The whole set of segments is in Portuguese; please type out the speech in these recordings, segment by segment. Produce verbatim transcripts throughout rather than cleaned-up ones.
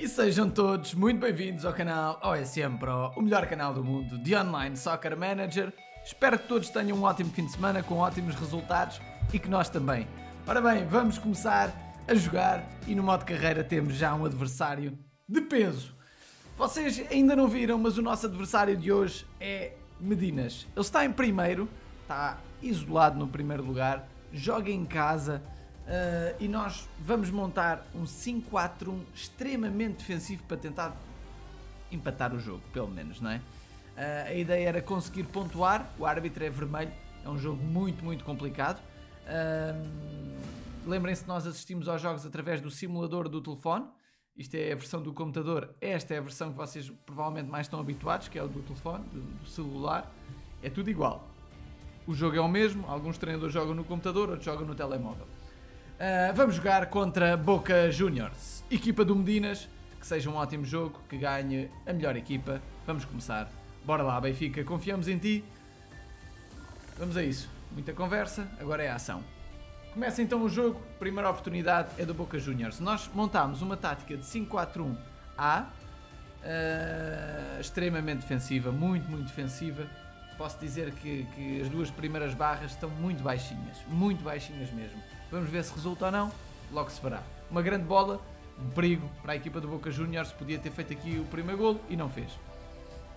E sejam todos muito bem-vindos ao canal O S M Pro, o melhor canal do mundo de Online Soccer Manager. Espero que todos tenham um ótimo fim de semana com ótimos resultados e que nós também. Ora bem, vamos começar a jogar e no modo carreira temos já um adversário de peso. Vocês ainda não viram, mas o nosso adversário de hoje é Medinas. Ele está em primeiro, está isolado no primeiro lugar, joga em casa. Uh, e nós vamos montar um cinco quatro um extremamente defensivo para tentar empatar o jogo, pelo menos, não é? Uh, a ideia era conseguir pontuar, o árbitro é vermelho, é um jogo muito, muito complicado. Uh, Lembrem-se que nós assistimos aos jogos através do simulador do telefone, isto é a versão do computador, esta é a versão que vocês provavelmente mais estão habituados, que é o do telefone, do, do celular, é tudo igual. O jogo é o mesmo, alguns treinadores jogam no computador, outros jogam no telemóvel. Uh, vamos jogar contra Boca Juniors, equipa do Medinas, que seja um ótimo jogo, que ganhe a melhor equipa. Vamos começar, bora lá Benfica, confiamos em ti, vamos a isso, muita conversa, agora é a ação. Começa então o jogo, primeira oportunidade é do Boca Juniors. Nós montámos uma tática de cinco quatro um A, uh, extremamente defensiva, muito, muito defensiva. Posso dizer que, que as duas primeiras barras estão muito baixinhas, muito baixinhas mesmo. Vamos ver se resulta ou não, logo se verá. Uma grande bola, um perigo para a equipa do Boca Juniors, podia ter feito aqui o primeiro golo e não fez.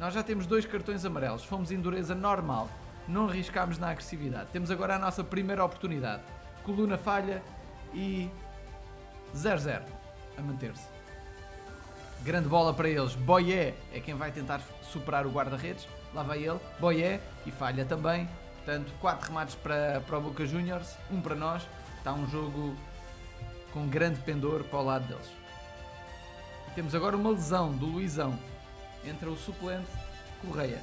Nós já temos dois cartões amarelos, fomos em dureza normal, não arriscámos na agressividade. Temos agora a nossa primeira oportunidade, Coluna falha e zero zero a manter-se. Grande bola para eles, Boyé é quem vai tentar superar o guarda-redes. Lá vai ele, Boyé, e falha também. Portanto, quatro remates para, para o Boca Juniors, um para nós. Está um jogo com grande pendor para o lado deles. E temos agora uma lesão do Luizão. Entra o suplente, Correia.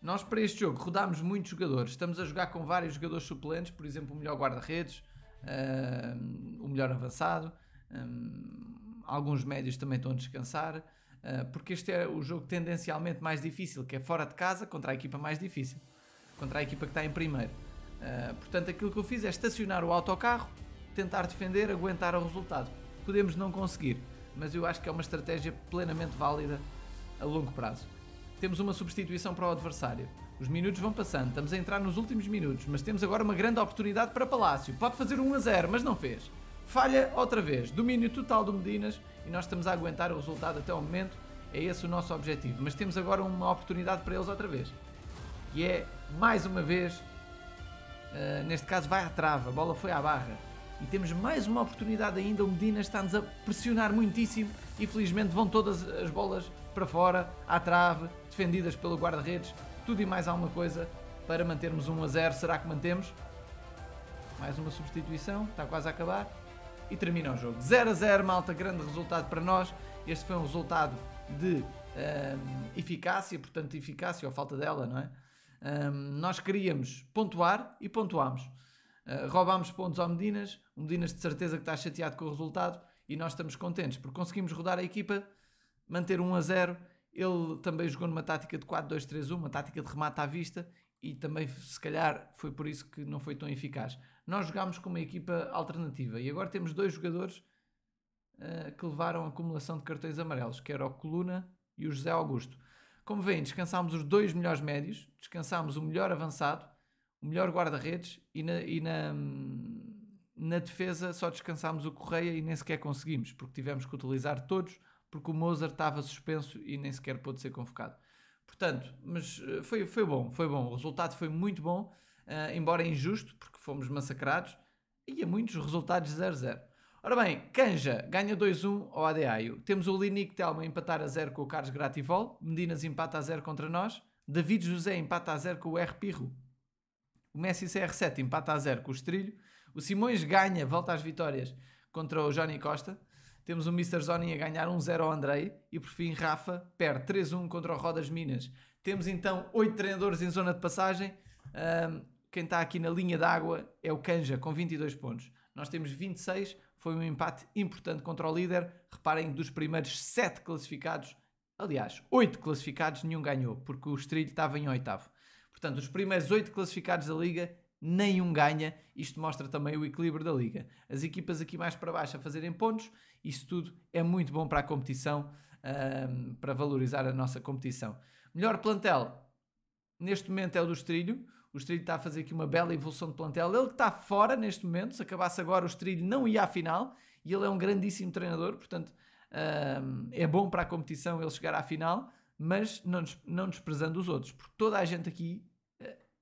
Nós para este jogo rodámos muitos jogadores. Estamos a jogar com vários jogadores suplentes, por exemplo, o melhor guarda-redes, uh, o melhor avançado. Um, alguns médios também estão a descansar. Porque este é o jogo tendencialmente mais difícil, que é fora de casa, contra a equipa mais difícil, contra a equipa que está em primeiro. Uh, portanto, aquilo que eu fiz é estacionar o autocarro, tentar defender, aguentar o resultado. Podemos não conseguir, mas eu acho que é uma estratégia plenamente válida a longo prazo. Temos uma substituição para o adversário. Os minutos vão passando, estamos a entrar nos últimos minutos, mas temos agora uma grande oportunidade para Palácio. Pode fazer um a zero, mas não fez. Falha outra vez, domínio total do Medinas e nós estamos a aguentar o resultado até o momento, é esse o nosso objetivo. Mas temos agora uma oportunidade para eles outra vez, que é, mais uma vez, uh, neste caso vai à trava, a bola foi à barra. E temos mais uma oportunidade ainda, o Medinas está-nos a pressionar muitíssimo e felizmente vão todas as bolas para fora, à trave, defendidas pelo guarda-redes, tudo e mais alguma coisa para mantermos um a zero, será que mantemos? Mais uma substituição, está quase a acabar. E termina o jogo. zero a zero, malta, grande resultado para nós. Este foi um resultado de um, eficácia, portanto eficácia ou falta dela, não é? Um, nós queríamos pontuar e pontuámos. Uh, roubámos pontos ao Medinas, o Medinas de certeza que está chateado com o resultado e nós estamos contentes porque conseguimos rodar a equipa, manter um a zero. Ele também jogou numa tática de quatro dois três um, uma tática de remate à vista e também se calhar foi por isso que não foi tão eficaz. Nós jogámos com uma equipa alternativa e agora temos dois jogadores uh, que levaram a acumulação de cartões amarelos, que era o Coluna e o José Augusto. Como veem, descansámos os dois melhores médios, descansámos o melhor avançado, o melhor guarda-redes e, na, e na, na defesa só descansámos o Correia e nem sequer conseguimos, porque tivemos que utilizar todos, porque o Mozart estava suspenso e nem sequer pôde ser convocado. Portanto, mas foi, foi bom, foi bom, o resultado foi muito bom. Uh, embora injusto, porque fomos massacrados, e há muitos resultados zero zero. Ora bem, Canja ganha dois um ao ADAIO. Temos o Linique Telma a empatar a zero com o Carlos Grativol, Medinas empata a zero contra nós, David José empata a zero com o Pirro, o Messi C R sete empata a zero com o Estrilho, o Simões ganha, volta às vitórias contra o Johnny Costa, temos o mister Zonin a ganhar um zero ao Andrei, e por fim Rafa perde três um contra o Rodas Minas. Temos então oito treinadores em zona de passagem. um, Quem está aqui na linha d'água é o Canja, com vinte e dois pontos. Nós temos vinte e seis, foi um empate importante contra o líder. Reparem que dos primeiros sete classificados, aliás, oito classificados, nenhum ganhou, porque o Estrilho estava em oitavo. Portanto, os primeiros oito classificados da Liga nem um ganha. Isto mostra também o equilíbrio da Liga. As equipas aqui mais para baixo a fazerem pontos, isto tudo é muito bom para a competição, um, para valorizar a nossa competição. Melhor plantel, neste momento é o do Estrilho. O Estrilho está a fazer aqui uma bela evolução de plantel. Ele que está fora neste momento, se acabasse agora o Estrilho não ia à final, e ele é um grandíssimo treinador, portanto um, é bom para a competição ele chegar à final, mas não, não desprezando os outros, porque toda a gente aqui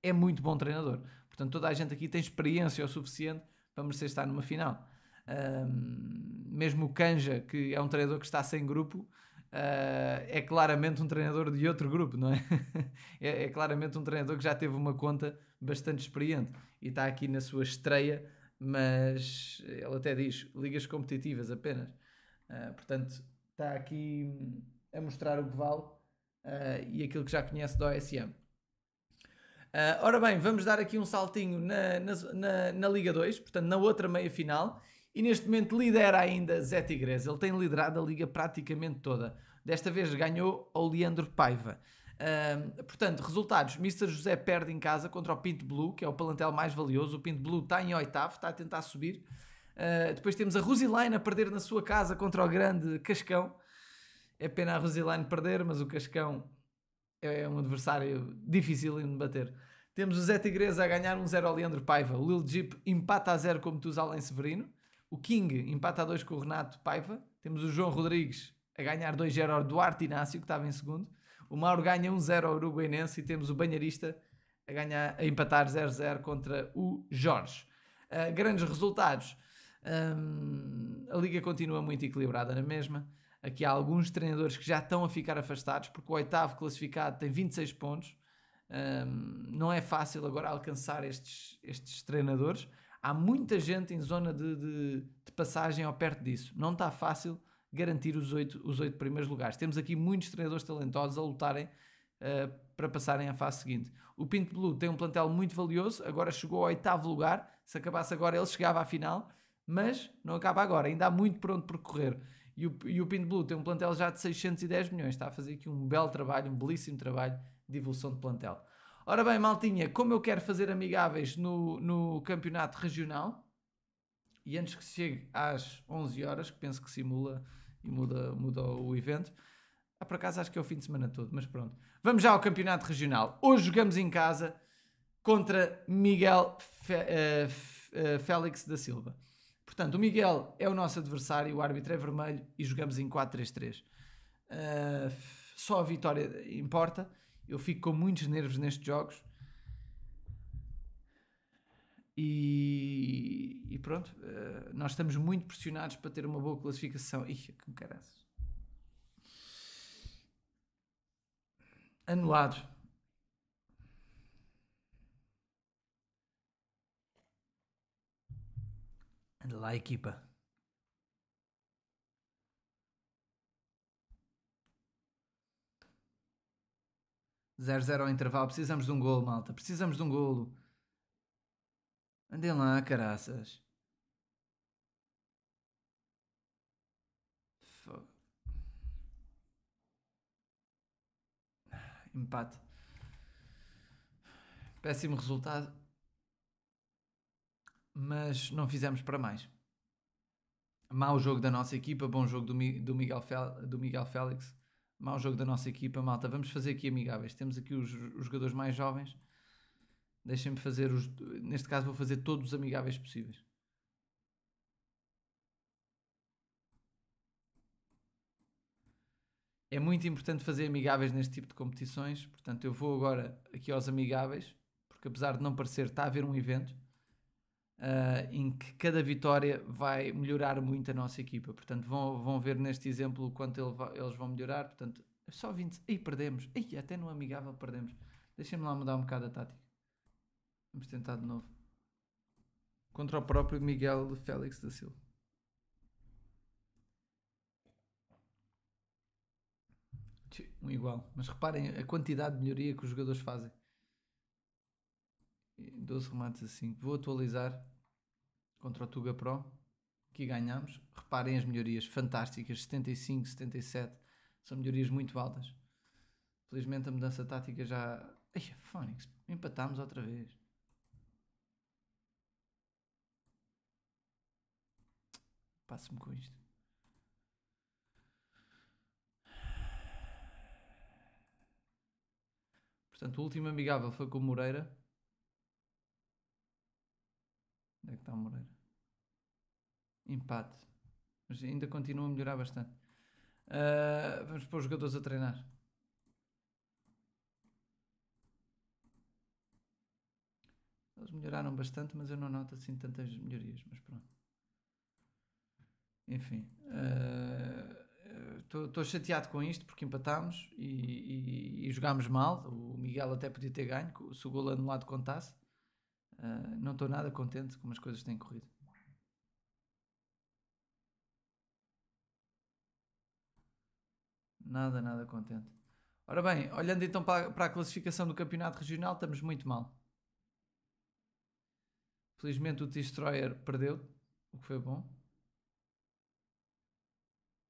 é muito bom treinador. Portanto, toda a gente aqui tem experiência o suficiente para merecer estar numa final. Um, mesmo o Canja, que é um treinador que está sem grupo, uh, é claramente um treinador de outro grupo, não é? é? É claramente um treinador que já teve uma conta bastante experiente e está aqui na sua estreia, mas ele até diz ligas competitivas apenas. Uh, portanto, está aqui a mostrar o que vale uh, e aquilo que já conhece da O S M. Uh, ora bem, vamos dar aqui um saltinho na, na, na, na Liga dois, portanto na outra meia-final, e neste momento lidera ainda Zé Tigres. Ele tem liderado a Liga praticamente toda. Desta vez ganhou ao Leandro Paiva. Uh, portanto, resultados, mister José perde em casa contra o Pinto Blue, que é o plantel mais valioso. O Pinto Blue está em oitavo, está a tentar subir. Uh, depois temos a Rosilaine a perder na sua casa contra o grande Cascão. É pena a Rosilaine perder, mas o Cascão é um adversário difícil de bater. Temos o Zé Tigres a ganhar um zero ao Leandro Paiva. O Lil Jeep empata a zero com o Metusala em Severino. O King empata a dois com o Renato Paiva. Temos o João Rodrigues a ganhar dois zero ao Duarte Inácio, que estava em segundo. O Mauro ganha um zero ao Uruguaiense. E temos o Banharista a, ganhar, a empatar zero zero contra o Jorge. Uh, grandes resultados. Um, a Liga continua muito equilibrada na mesma. Aqui há alguns treinadores que já estão a ficar afastados, porque o oitavo classificado tem vinte e seis pontos. Um, não é fácil agora alcançar estes, estes treinadores. Há muita gente em zona de, de, de passagem ou perto disso. Não está fácil garantir os oito, os oito primeiros lugares. Temos aqui muitos treinadores talentosos a lutarem uh, para passarem à fase seguinte. O Pinto Blue tem um plantel muito valioso. Agora chegou ao oitavo lugar. Se acabasse agora ele chegava à final. Mas não acaba agora. Ainda há muito por onde percorrer. E o, e o Pinto Blue tem um plantel já de seiscentos e dez milhões, está a fazer aqui um belo trabalho, um belíssimo trabalho de evolução de plantel. Ora bem, maltinha, como eu quero fazer amigáveis no, no campeonato regional, e antes que chegue às onze horas, que penso que simula e muda, muda o evento, ah, por acaso acho que é o fim de semana todo, mas pronto. Vamos já ao campeonato regional. Hoje jogamos em casa contra Miguel Fe, uh, uh, Félix da Silva. Portanto, o Miguel é o nosso adversário, o árbitro é vermelho e jogamos em quatro três três. Uh, só a vitória importa. Eu fico com muitos nervos nestes jogos. E, e pronto, uh, nós estamos muito pressionados para ter uma boa classificação. Ih, que caraças. Anulado. Anda lá, equipa. zero zero ao intervalo. Precisamos de um golo, malta. Precisamos de um golo. Andem lá, caraças. Fogo. Empate. Péssimo resultado. Mas não fizemos para mais. Mau jogo da nossa equipa, bom jogo do, Mi, do, Miguel, Fel, do Miguel Félix. Mau jogo da nossa equipa, malta. Vamos fazer aqui amigáveis. Temos aqui os, os jogadores mais jovens. Deixem-me fazer os... Neste caso vou fazer todos os amigáveis possíveis. É muito importante fazer amigáveis neste tipo de competições. Portanto, eu vou agora aqui aos amigáveis. Porque apesar de não parecer, está a haver um evento. Uh, em que cada vitória vai melhorar muito a nossa equipa. Portanto, vão, vão ver neste exemplo o quanto ele va eles vão melhorar. Portanto, só vinte... Aí perdemos. Aí até no amigável perdemos. Deixem-me lá mudar um bocado a tática. Vamos tentar de novo. Contra o próprio Miguel Félix da Silva. Um igual. Mas reparem a quantidade de melhoria que os jogadores fazem. doze remates a cinco. Vou atualizar contra o Tuga Pro. Aqui ganhamos. Reparem as melhorias fantásticas. setenta e cinco, setenta e sete. São melhorias muito altas. Felizmente a mudança tática já... Ai, Fónix, empatámos outra vez. passo-me com isto. Portanto, o último amigável foi com o Moreira. Onde é que está o Moreira? Empate. Mas ainda continua a melhorar bastante. Uh, vamos pôr os jogadores a treinar. Eles melhoraram bastante, mas eu não noto assim tantas melhorias, mas pronto. Enfim, estou uh, chateado com isto porque empatámos e, e, e jogámos mal. O Miguel até podia ter ganho, se o golo anulado contasse. Uh, não estou nada contente como as coisas têm corrido. Nada, nada contente. Ora bem, olhando então para, para a classificação do campeonato regional, estamos muito mal. Felizmente o Destroyer perdeu, o que foi bom.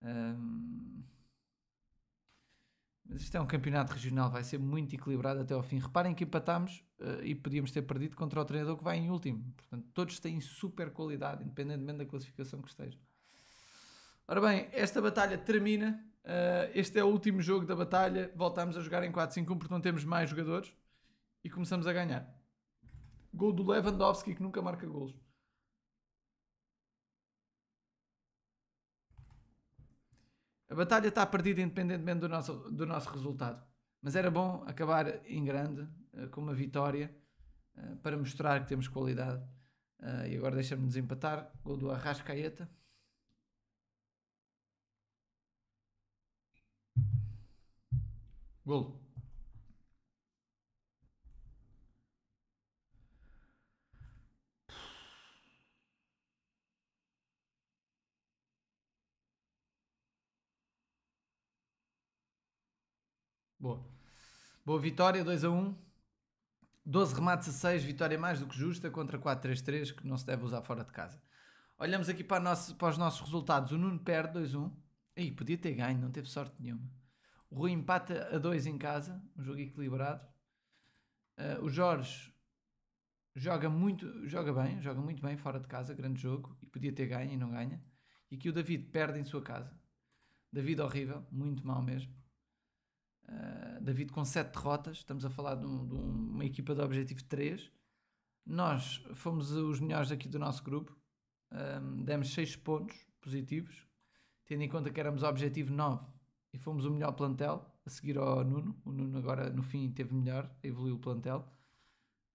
Um... Mas isto é um campeonato regional, vai ser muito equilibrado até ao fim. Reparem que empatámos uh, e podíamos ter perdido contra o treinador que vai em último. Portanto, todos têm super qualidade, independentemente da classificação que estejam. Ora bem, esta batalha termina. Uh, este é o último jogo da batalha. Voltámos a jogar em quatro cinco um porque não temos mais jogadores e começamos a ganhar. Gol do Lewandowski, que nunca marca golos. A batalha está perdida independentemente do nosso, do nosso resultado. Mas era bom acabar em grande, uh, com uma vitória, uh, para mostrar que temos qualidade. Uh, e agora deixa-me-nos empatar. Gol do Arrascaeta. Golo. Boa. Boa vitória, dois a um. doze remates a seis, vitória mais do que justa contra quatro três três, que não se deve usar fora de casa. Olhamos aqui para, nosso, para os nossos resultados. O Nuno perde dois a um. Aí podia ter ganho, não teve sorte nenhuma. O Rui empata a dois em casa, um jogo equilibrado. Uh, o Jorge joga muito, joga bem, joga muito bem fora de casa, grande jogo, e podia ter ganho e não ganha. E aqui o David perde em sua casa. David horrível, muito mal mesmo. Uh, David com sete derrotas, estamos a falar de, um, de uma equipa de objetivo três. Nós fomos os melhores aqui do nosso grupo, um, demos seis pontos positivos, tendo em conta que éramos objetivo nove. E fomos o melhor plantel, a seguir ao Nuno. O Nuno agora no fim teve melhor, evoluiu o plantel.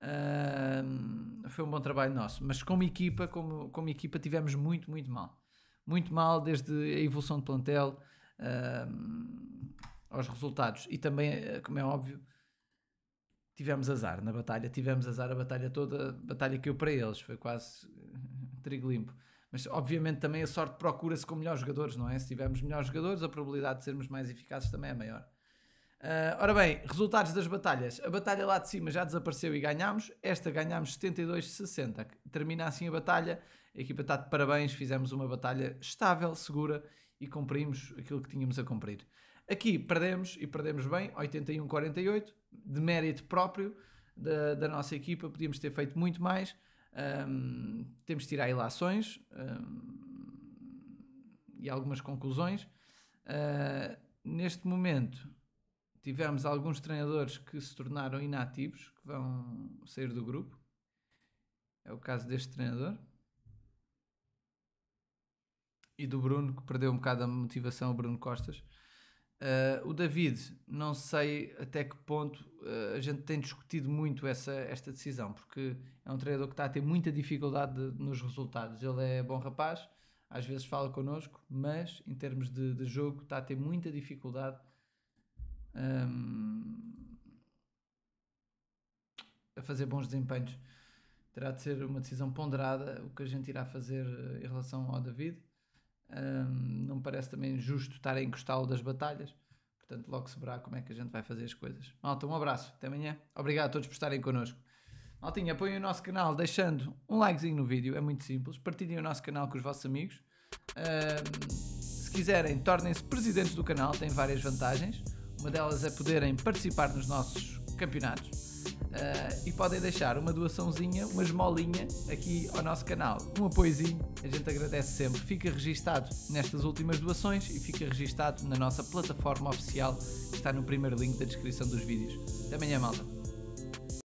Um, foi um bom trabalho nosso. Mas como equipa, como, como equipa tivemos muito, muito mal. Muito mal desde a evolução do plantel, um, aos resultados. E também, como é óbvio, tivemos azar na batalha. Tivemos azar a batalha toda, a batalha caiu para eles. Foi quase trigo limpo. Mas obviamente também a sorte procura-se com melhores jogadores, não é? Se tivermos melhores jogadores, a probabilidade de sermos mais eficazes também é maior. Uh, ora bem, resultados das batalhas. A batalha lá de cima já desapareceu e ganhámos. Esta ganhámos setenta e dois a sessenta. Termina assim a batalha. A equipa está de parabéns. Fizemos uma batalha estável, segura e cumprimos aquilo que tínhamos a cumprir. Aqui perdemos e perdemos bem, oitenta e um a quarenta e oito, de mérito próprio da, da nossa equipa. Podíamos ter feito muito mais. Um, temos de tirar ilações um, e algumas conclusões. Uh, neste momento tivemos alguns treinadores que se tornaram inativos, que vão sair do grupo. É o caso deste treinador e do Bruno, que perdeu um bocado a motivação, o Bruno Costas. Uh, o David, não sei até que ponto, uh, a gente tem discutido muito essa, esta decisão, porque é um treinador que está a ter muita dificuldade de, nos resultados. Ele é bom rapaz, às vezes fala connosco, mas em termos de, de jogo está a ter muita dificuldade um, a fazer bons desempenhos. Terá de ser uma decisão ponderada o que a gente irá fazer em relação ao David. Um, não parece também justo estar a encostá-lo das batalhas, portanto logo se verá como é que a gente vai fazer as coisas. Malta, um abraço, até amanhã, obrigado a todos por estarem connosco. Maltinha, apoiem o nosso canal deixando um likezinho no vídeo, é muito simples, partilhem o nosso canal com os vossos amigos, um, se quiserem tornem-se presidentes do canal, têm várias vantagens, uma delas é poderem participar nos nossos campeonatos. uh, e podem deixar uma doaçãozinha, uma esmolinha aqui ao nosso canal, um apoiozinho, a gente agradece sempre, fica registado nestas últimas doações e fica registado na nossa plataforma oficial que está no primeiro link da descrição dos vídeos. Até amanhã, malta!